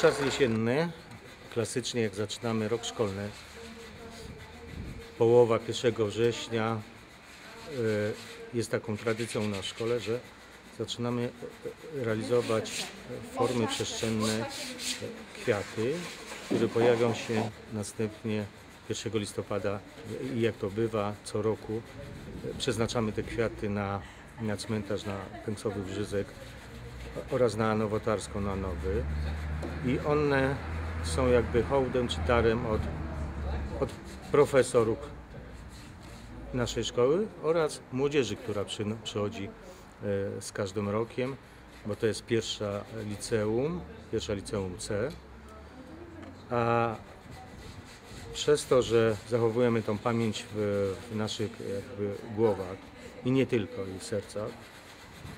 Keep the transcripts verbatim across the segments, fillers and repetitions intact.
czas jesienny, klasycznie jak zaczynamy rok szkolny, połowa pierwszego września jest taką tradycją na szkole, że zaczynamy realizować formy przestrzenne kwiaty, które pojawią się następnie pierwszego listopada i jak to bywa co roku przeznaczamy te kwiaty na, na cmentarz, na Pęksowy Brzyzek oraz na Nowotarską, na Nowy, i one są jakby hołdem czy darem od, od profesorów naszej szkoły oraz młodzieży, która przy, przychodzi z każdym rokiem, bo to jest pierwsza liceum, pierwsza liceum C, a przez to, że zachowujemy tą pamięć w, w naszych jakby głowach i nie tylko, i w sercach,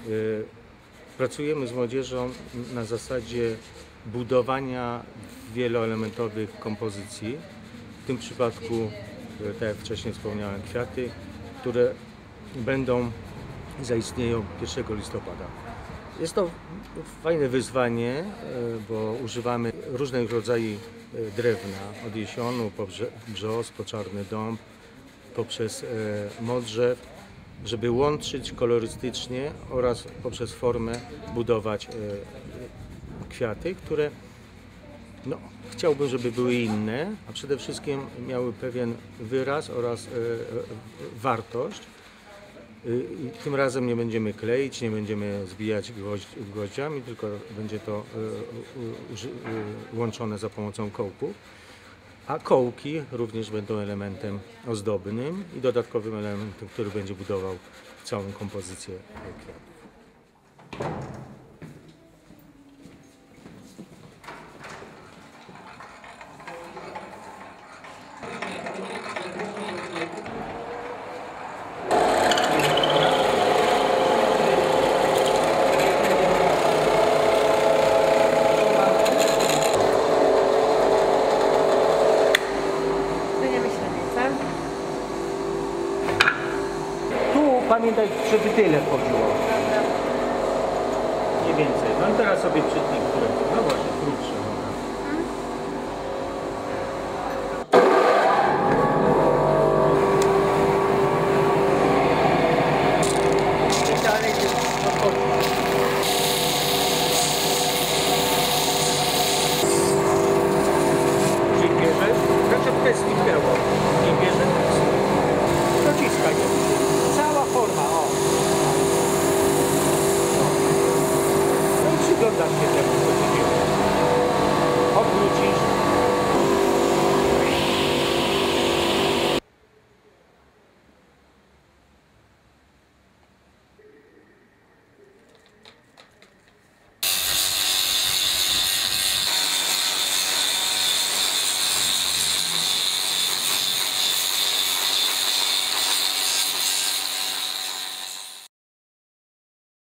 y, pracujemy z młodzieżą na zasadzie budowania wieloelementowych kompozycji. W tym przypadku, y, tak jak wcześniej wspomniałem, kwiaty, które będą zaistnieją pierwszego listopada. Jest to fajne wyzwanie, bo używamy różnych rodzajów drewna, od jesionu, po brzoz, po czarny dąb, poprzez modrzew, żeby łączyć kolorystycznie oraz poprzez formę budować kwiaty, które no, chciałbym, żeby były inne, a przede wszystkim miały pewien wyraz oraz wartość. I tym razem nie będziemy kleić, nie będziemy zbijać gwoździami, tylko będzie to łączone za pomocą kołków. A kołki również będą elementem ozdobnym i dodatkowym elementem, który będzie budował całą kompozycję kwiatów. Pamiętaj, żeby tyle wchodziło. Nie więcej. No i teraz sobie przytnij, które... No właśnie, krótsze.